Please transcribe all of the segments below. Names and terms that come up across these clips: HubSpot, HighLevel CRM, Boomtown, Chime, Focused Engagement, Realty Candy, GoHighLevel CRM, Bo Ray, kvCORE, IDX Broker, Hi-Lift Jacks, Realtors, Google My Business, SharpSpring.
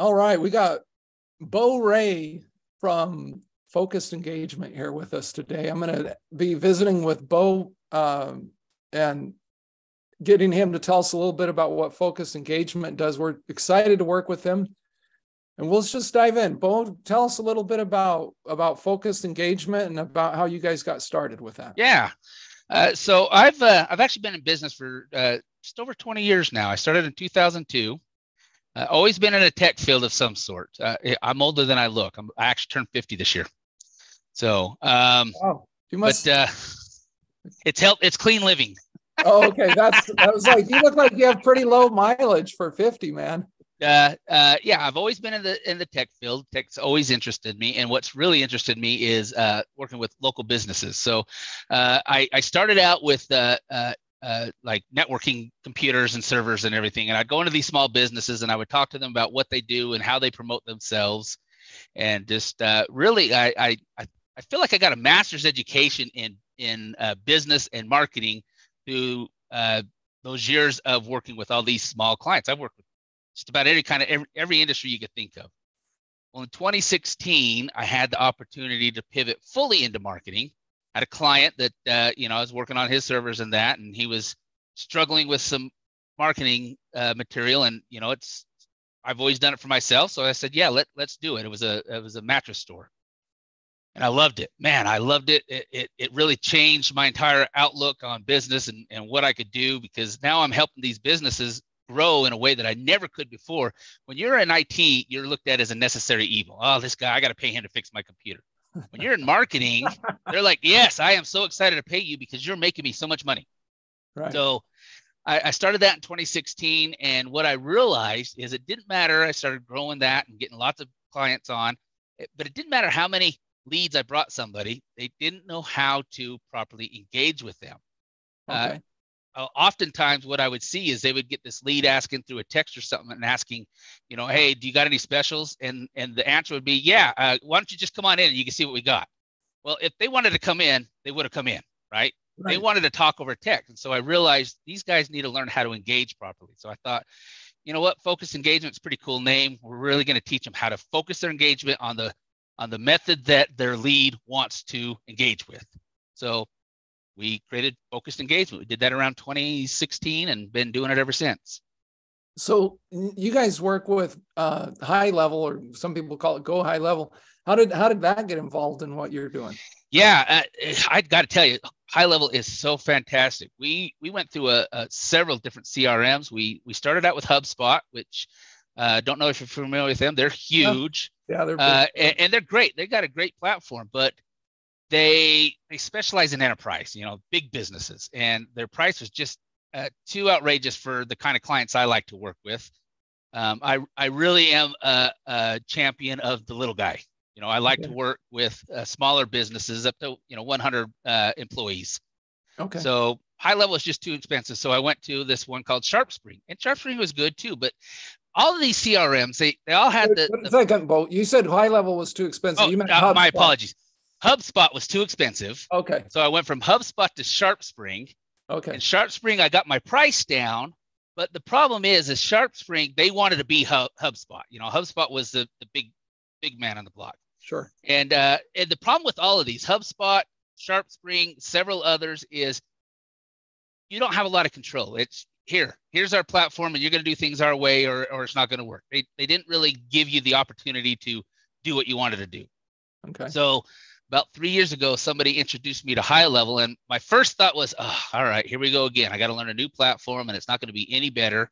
All right, we got Bo Ray from Focused Engagement here with us today. I'm going to be visiting with Bo and getting him to tell us a little bit about what Focused Engagement does. We're excited to work with him. And we'll just dive in. Bo, tell us a little bit about Focused Engagement and about how you guys got started with that. Yeah. So I've actually been in business for just over 20 years now. I started in 2002. Always been in a tech field of some sort. I'm older than I look. I actually turned 50 this year. So wow. You must... but, it's clean living. Oh, okay. I was like, you look like you have pretty low mileage for 50, man. Yeah, I've always been in the tech field. Tech's always interested me, and what's really interested me is working with local businesses. So I started out with like networking computers and servers and everything, and I'd go into these small businesses and I would talk to them about what they do and how they promote themselves, and just really I feel like I got a master's education in business and marketing through those years of working with all these small clients. I've worked with just about any kind of every industry you could think of. Well, in 2016, I had the opportunity to pivot fully into marketing. I had a client that, I was working on his servers and that, and he was struggling with some marketing material. And, I've always done it for myself. So I said, yeah, let's do it. It was a mattress store. And I loved it, man. I loved it. It really changed my entire outlook on business and what I could do, because now I'm helping these businesses grow in a way that I never could before. When you're in IT, you're looked at as a necessary evil. Oh, this guy, I got to pay him to fix my computer. When you're in marketing, they're like, yes, I am so excited to pay you because you're making me so much money. Right. So I started that in 2016. And what I realized is it didn't matter. I started growing that and getting lots of clients on, but it didn't matter how many leads I brought somebody. They didn't know how to properly engage with them. Okay. Oftentimes what I would see is they would get this lead asking through a text or something and asking, hey, do you got any specials? And the answer would be, yeah, why don't you just come on in and you can see what we got? Well, if they wanted to come in, they would have come in, right? They wanted to talk over text. And so I realized these guys need to learn how to engage properly. So I thought, you know what, Focused Engagement is a pretty cool name. We're really going to teach them how to focus their engagement on the method that their lead wants to engage with. So we created Focused Engagement. We did that around 2016 and been doing it ever since. So you guys work with high level, or some people call it Go High Level. How did that get involved in what you're doing? Yeah, I got to tell you, High Level is so fantastic. We went through several different CRMs. We started out with HubSpot, which don't know if you're familiar with them. They're huge. Yeah, they're big. And they're great. They got a great platform, but they specialize in enterprise, big businesses, and their price was just too outrageous for the kind of clients I like to work with. I really am a champion of the little guy. I like to work with smaller businesses up to 100 employees. Okay. So High Level is just too expensive. So I went to this one called SharpSpring, and SharpSpring was good too, but all of these CRMs, they all had the second boat. You said High Level was too expensive. Oh, you meant my apologies. HubSpot was too expensive. Okay. So I went from HubSpot to SharpSpring. Okay. And SharpSpring, I got my price down, but the problem is SharpSpring, they wanted to be HubSpot. HubSpot was the big man on the block. Sure. And the problem with all of these, HubSpot, SharpSpring, several others, is you don't have a lot of control. It's here's our platform, and you're going to do things our way, or it's not going to work. They didn't really give you the opportunity to do what you wanted to do. Okay. So about 3 years ago, somebody introduced me to High Level, and my first thought was, oh, all right, here we go again. I got to learn a new platform, and it's not going to be any better.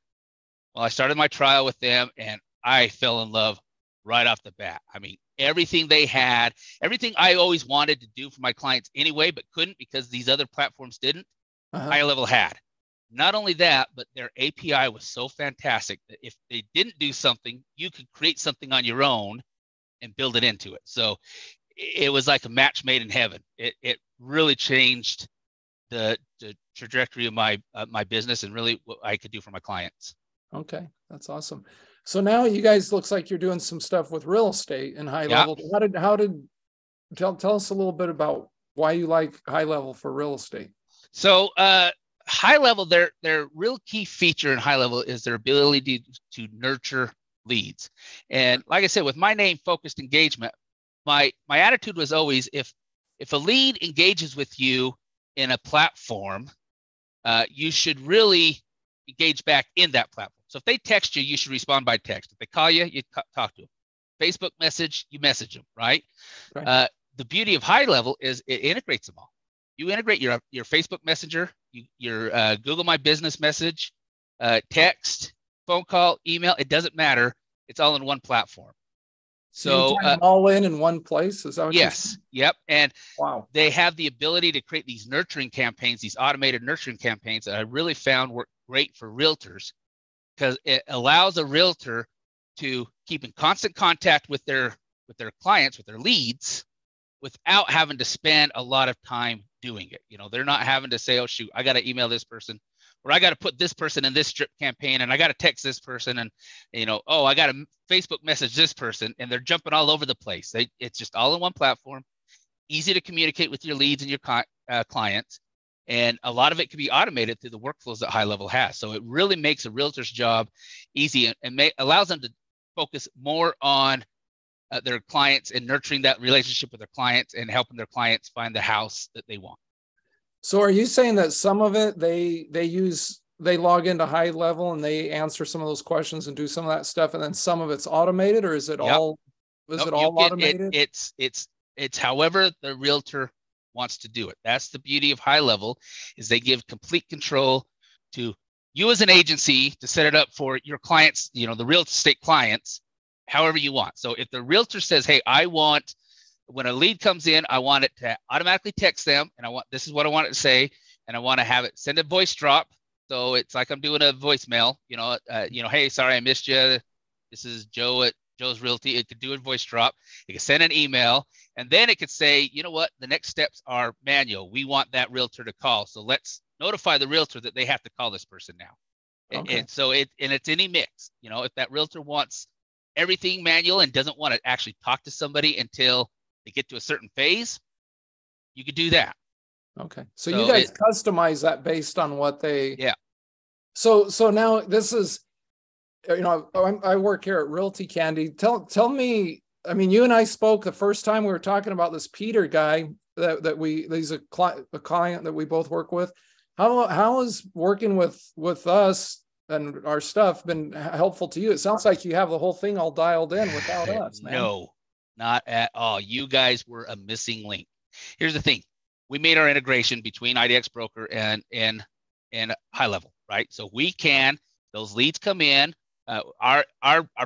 Well, I started my trial with them, and I fell in love right off the bat. I mean, everything they had, everything I always wanted to do for my clients anyway, but couldn't because these other platforms didn't, High Level had. Not only that, but their API was so fantastic that if they didn't do something, you could create something on your own and build it into it. So it was like a match made in heaven. It really changed the trajectory of my business and really what I could do for my clients. Okay, that's awesome. So now you guys, looks like you're doing some stuff with real estate and High Level. Tell us a little bit about why you like High Level for real estate. So High Level, their real key feature in High Level is their ability to nurture leads. And like I said, with my name, Focused Engagement, my attitude was always, if a lead engages with you in a platform, you should really engage back in that platform. So if they text you, you should respond by text. If they call you, you talk to them. Facebook message, you message them, right? Right. The beauty of HighLevel is it integrates them all. You integrate your Facebook Messenger, your Google My Business message, text, phone call, email. It doesn't matter. It's all in one platform. So all in one place? Is that what you're saying? Yes. Yep. And wow, they have the ability to create these nurturing campaigns, these automated nurturing campaigns that I really found work great for realtors, because it allows a realtor to keep in constant contact with their clients, with their leads, without having to spend a lot of time doing it. You know, they're not having to say, oh, shoot, I got to email this person, or I got to put this person in this drip campaign, and I got to text this person, and, you know, oh, I got to Facebook message this person, and they're jumping all over the place. It's just all in one platform, easy to communicate with your leads and your clients, and a lot of it can be automated through the workflows that HighLevel has. So it really makes a realtor's job easy and allows them to focus more on their clients and nurturing that relationship with their clients and helping their clients find the house that they want. So are you saying that some of it, they log into HighLevel and they answer some of those questions and do some of that stuff, and then some of it's automated, or is it all automated? It's however the realtor wants to do it. That's the beauty of HighLevel, is they give complete control to you as an agency to set it up for your clients, you know, the real estate clients, however you want. So if the realtor says, hey, I want, when a lead comes in, I want it to automatically text them, and this is what I want it to say, and I want to have it send a voice drop. So it's like I'm doing a voicemail, hey, sorry, I missed you. This is Joe at Joe's Realty. It could do a voice drop. It could send an email, and then it could say, you know what, the next steps are manual. We want that realtor to call. So let's notify the realtor that they have to call this person now. Okay. And so it's any mix, you know, if that realtor wants everything manual and doesn't want to actually talk to somebody until they get to a certain phase, you could do that. Okay. So you guys customize that based on what they, yeah. So now this is, you know, I work here at Realty Candy. Tell me, I mean, you and I spoke the first time we were talking about this Peter guy that he's a client that we both work with. How is working with us and our stuff been helpful to you? It sounds like you have the whole thing all dialed in without us, man. No, not at all. You guys were a missing link. Here's the thing. We made our integration between IDX Broker and HighLevel, right? So we can, those leads come in. Our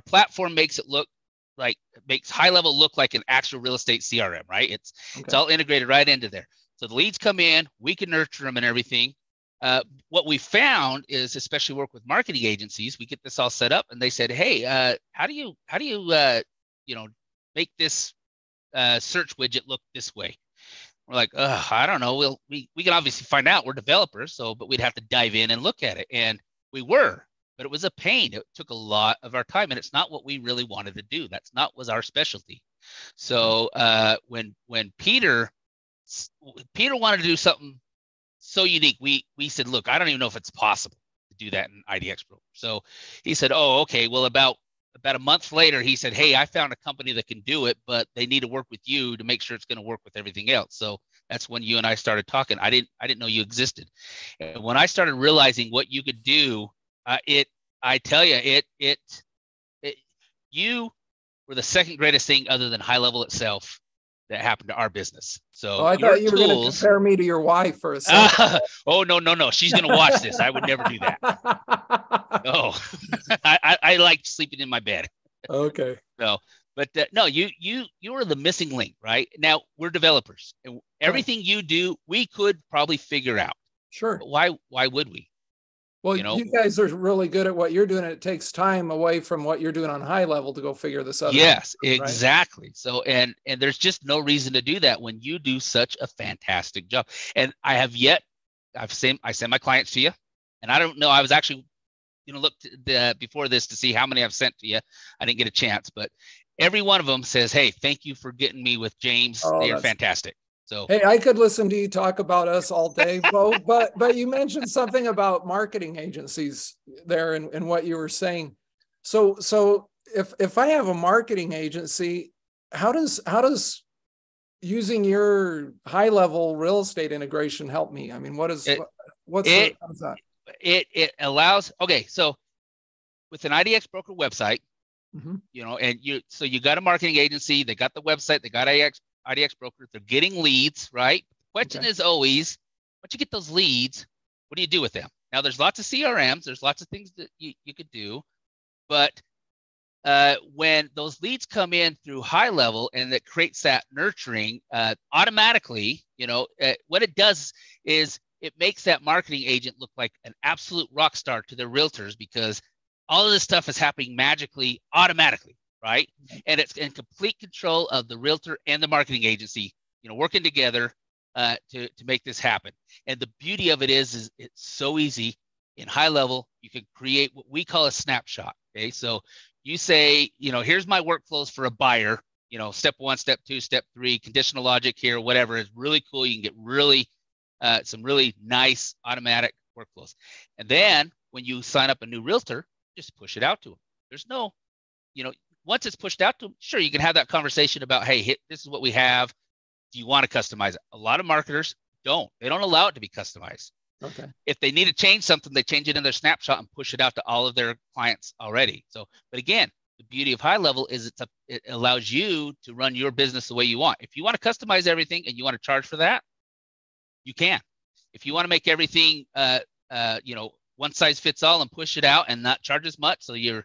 platform makes HighLevel look like an actual real estate CRM, right? It's all integrated right into there. So the leads come in, we can nurture them and everything. What we found is, especially work with marketing agencies, we get this all set up, and they said, "Hey, how do you make this search widget look this way?" We're like, "I don't know. We can obviously find out. We're developers, but we'd have to dive in and look at it." And we were, but it was a pain. It took a lot of our time, and it's not what we really wanted to do. That's not was our specialty. So when Peter wanted to do something so unique, we said, look, I don't even know if it's possible to do that in IDX Broker. So he said, oh, okay. Well, about a month later, he said, hey, I found a company that can do it, but they need to work with you to make sure it's going to work with everything else. So that's when you and I started talking. I didn't know you existed. And when I started realizing what you could do, you were the second greatest thing other than HighLevel itself that happened to our business. So I thought you were going to compare me to your wife for a second. Oh no! She's going to watch this. I would never do that. No, I like sleeping in my bed. Okay. No, you are the missing link, right? Now we're developers, and everything you do, we could probably figure out. Sure. But why would we? Well, you guys are really good at what you're doing, and it takes time away from what you're doing on HighLevel to go figure this out. Yes, exactly. Right? So, and there's just no reason to do that when you do such a fantastic job. And I have yet, I send my clients to you, and I don't know, I was actually, looked before this to see how many I've sent to you. I didn't get a chance, but every one of them says, hey, thank you for getting me with James. They're fantastic. So, hey, I could listen to you talk about us all day, Bo, but you mentioned something about marketing agencies there and what you were saying. So if I have a marketing agency, how does using your high level real estate integration help me? I mean, what's that? It allows, okay. So with an IDX broker website, mm-hmm. So you got a marketing agency, they got the website, they got IDX broker, they're getting leads, right? The question is always, once you get those leads, what do you do with them? Now there's lots of CRMs, there's lots of things that you could do, but when those leads come in through high level and that creates that nurturing automatically, what it does is it makes that marketing agent look like an absolute rock star to their realtors, because all of this stuff is happening magically, automatically, right? And it's in complete control of the realtor and the marketing agency, working together to make this happen. And the beauty of it is it's so easy. In high level, you can create what we call a snapshot. Okay, so you say, here's my workflows for a buyer, step one, step two, step three, conditional logic here, whatever is really cool. You can get really some really nice automatic workflows. And then when you sign up a new realtor, just push it out to them. There's no, once it's pushed out to them, sure, you can have that conversation about, hey, this is what we have. Do you want to customize it? A lot of marketers don't. They don't allow it to be customized. Okay. If they need to change something, they change it in their snapshot and push it out to all of their clients already. So, but again, the beauty of high level is it allows you to run your business the way you want. If you want to customize everything and you want to charge for that, you can. If you want to make everything, one size fits all and push it out and not charge as much, so you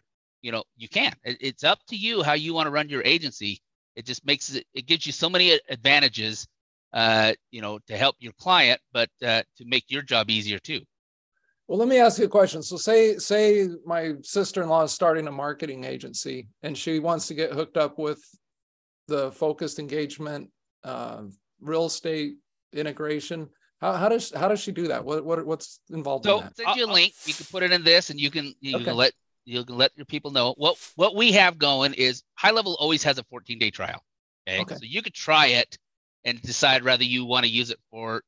can. It's up to you how you want to run your agency. It just makes it. It gives you so many advantages. To help your client, but to make your job easier too. Well, let me ask you a question. So say my sister-in-law is starting a marketing agency and she wants to get hooked up with the focused engagement, real estate integration. How does she do that? What's involved in that? So send you a link. You can put it in this and you can let your people know. What we have going is high level always has a 14-day trial. Okay. So you could try it and decide whether you want to use it for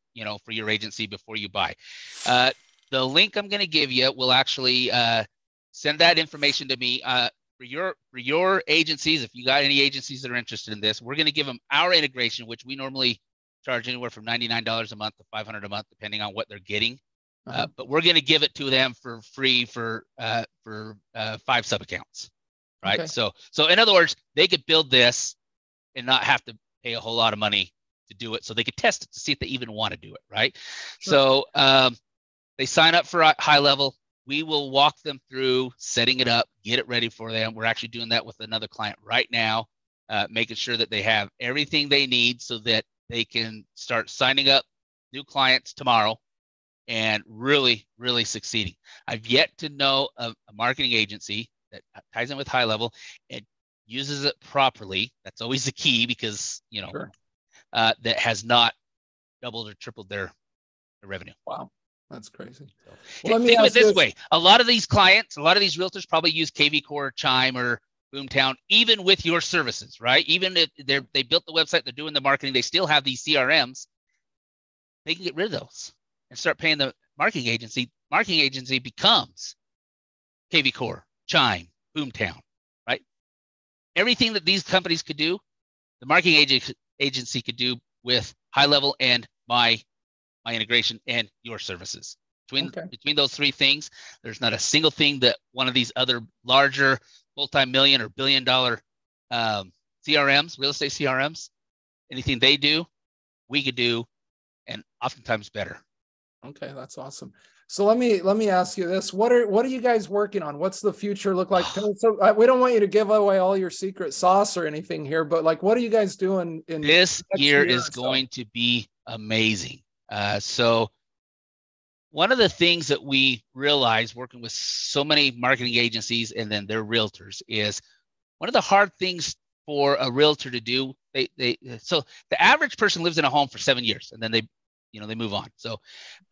your agency before you buy. The link I'm going to give you will actually send that information to me for your agencies. If you got any agencies that are interested in this, we're going to give them our integration, which we normally charge anywhere from $99 a month to $500 a month, depending on what they're getting. Uh-huh. But we're going to give it to them for free for 5 sub accounts, right? Okay. So in other words, they could build this and not have to pay a whole lot of money to do it, so they could test it to see if they even want to do it, right? Sure. So they sign up for high level. We will walk them through setting it up, get it ready for them. We're actually doing that with another client right now, making sure that they have everything they need so that they can start signing up new clients tomorrow and really, really succeeding. I've yet to know a marketing agency that ties in with high level and uses it properly. That's always the key, because sure. That has not doubled or tripled their revenue. Wow, that's crazy. So, well, let me think of it this way: a lot of these clients, a lot of these realtors probably use kvCORE, Chime, or Boomtown, even with your services, right? Even if they built the website, they're doing the marketing, they still have these CRMs. They can get rid of those and start paying the marketing agency. Marketing agency becomes kvCORE, Chime, Boomtown. Everything that these companies could do, the marketing agency could do with high level and my integration and your services. Between those three things, there's not a single thing that one of these other larger multi-million or billion-dollar CRMs, real estate CRMs, anything they do, we could do, and oftentimes better. Okay, that's awesome. So let me ask you this: what are you guys working on? What's the future look like? So we don't want you to give away all your secret sauce or anything here, but what are you guys doing in this year? Is going to be amazing. So one of the things that we realize working with so many marketing agencies and then their realtors is one of the hard things for a realtor to do. So the average person lives in a home for 7 years and then they move on. So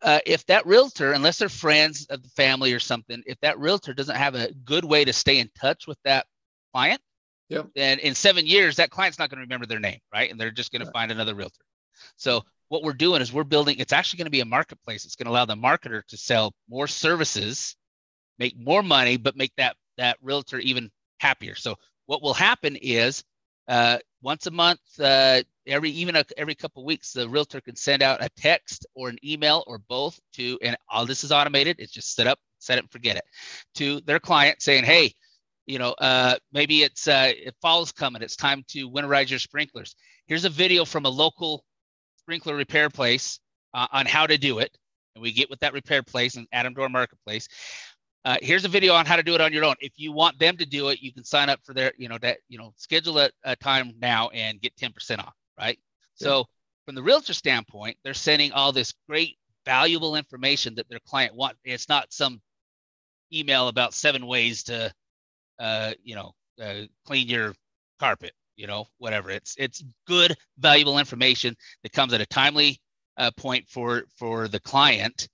if that realtor, unless they're friends of the family or something, if that realtor doesn't have a good way to stay in touch with that client, yep, then in 7 years, that client's not going to remember their name, right? And they're just going to find another realtor. So what we're doing is we're building, it's actually going to be a marketplace. It's going to allow the marketer to sell more services, make more money, but make that realtor even happier. So what will happen is once a month, every couple of weeks, the realtor can send out a text or an email or both to, and all this is automated. It's just set up and forget it, to their client saying, hey, maybe it's fall's coming. It's time to winterize your sprinklers. Here's a video from a local sprinkler repair place on how to do it. And we get with that repair place and add them to our marketplace. Here's a video on how to do it on your own. If you want them to do it, you can sign up for their, schedule a time now and get 10% off, right? Yeah. So from the realtor standpoint, they're sending all this great, valuable information that their client wants. It's not some email about 7 ways to clean your carpet, whatever. It's good, valuable information that comes at a timely point for the client.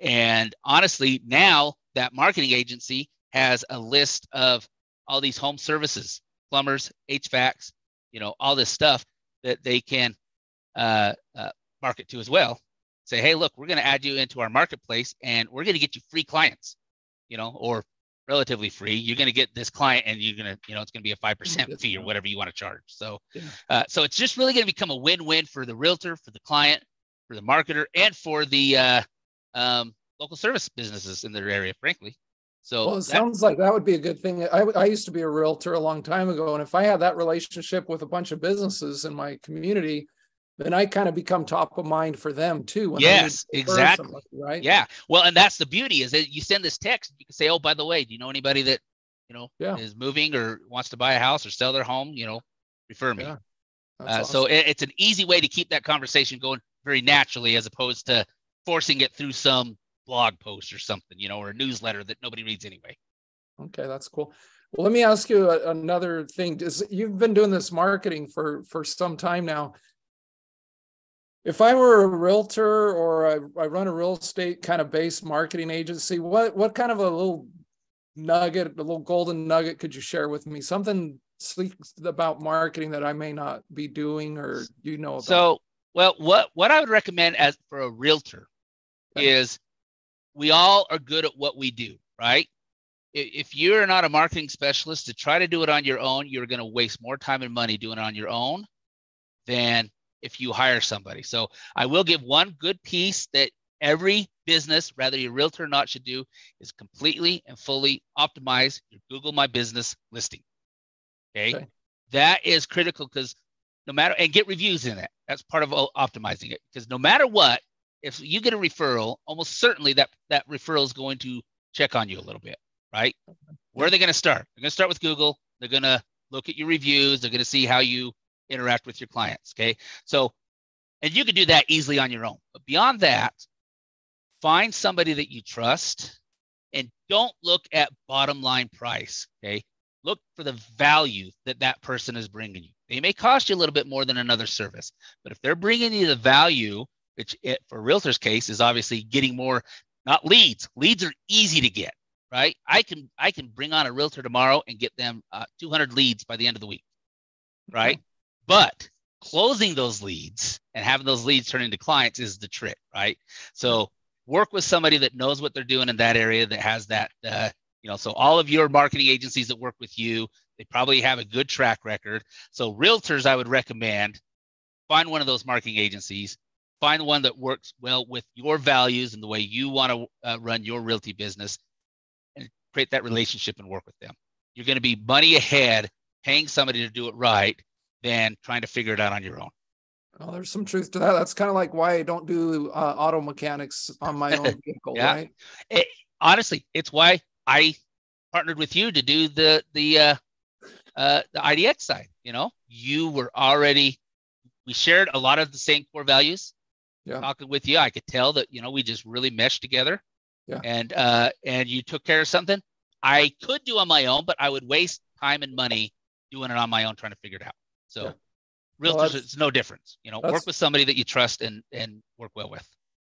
And honestly, now that marketing agency has a list of all these home services, plumbers, HVACs, all this stuff that they can market to as well. Say, hey, look, we're going to add you into our marketplace and we're going to get you free clients, or relatively free. You're going to get this client and you're going to, it's going to be a 5% fee or whatever you want to charge. So, yeah. So it's just really going to become a win-win for the realtor, for the client, for the marketer, and for the local service businesses in their area, frankly. So well, it sounds like that would be a good thing. I used to be a realtor a long time ago. And if I had that relationship with a bunch of businesses in my community, then I kind of become top of mind for them too. When yes, exactly. Right. Yeah. Well, and that's the beauty is that you send this text, you can say, oh, by the way, do you know anybody that, is moving or wants to buy a house or sell their home, refer me. Yeah. Awesome. So it's an easy way to keep that conversation going very naturally, as opposed to forcing it through some blog post or something, or a newsletter that nobody reads anyway. Okay. That's cool. Well, let me ask you another thing. You've been doing this marketing for some time now. If I were a realtor or I run a real estate kind of based marketing agency, what kind of a little nugget, a little golden nugget could you share with me? Something about marketing that I may not be doing or about? So, well, what I would recommend as for a realtor is we all are good at what we do, right? If you're not a marketing specialist, to try to do it on your own, you're going to waste more time and money doing it on your own than if you hire somebody. So I will give one good piece that every business, whether you're a realtor or not, should do is completely and fully optimize your Google My Business listing. Okay. That is critical because and get reviews in it. That's part of optimizing it, because no matter what, if you get a referral, almost certainly that referral is going to check on you a little bit, right? Where are they going to start? They're going to start with Google. They're going to look at your reviews. They're going to see how you interact with your clients. Okay. So, and you can do that easily on your own, but beyond that, find somebody that you trust and don't look at bottom line price. Okay. Look for the value that person is bringing you. They may cost you a little bit more than another service, but if they're bringing you the value, which for a realtor's case is obviously getting more, not leads. Leads are easy to get, right? I can bring on a realtor tomorrow and get them 200 leads by the end of the week, right? Mm-hmm. But closing those leads and having those leads turn into clients is the trick, right? So work with somebody that knows what they're doing in that area, that has that, so all of your marketing agencies that work with you, they probably have a good track record. So realtors, I would recommend find one of those marketing agencies, find one that works well with your values and the way you want to run your realty business, and create that relationship and work with them. You're going to be money ahead paying somebody to do it right than trying to figure it out on your own. Oh, there's some truth to that. That's kind of like why I don't do auto mechanics on my own vehicle, yeah. Right? Honestly, it's why I partnered with you to do the IDX side. You were already, we shared a lot of the same core values. Yeah. Talking with you, I could tell that we just really meshed together. Yeah. And you took care of something I could do on my own, but I would waste time and money doing it on my own trying to figure it out. So, realtors, it's no difference. Work with somebody that you trust and work well with.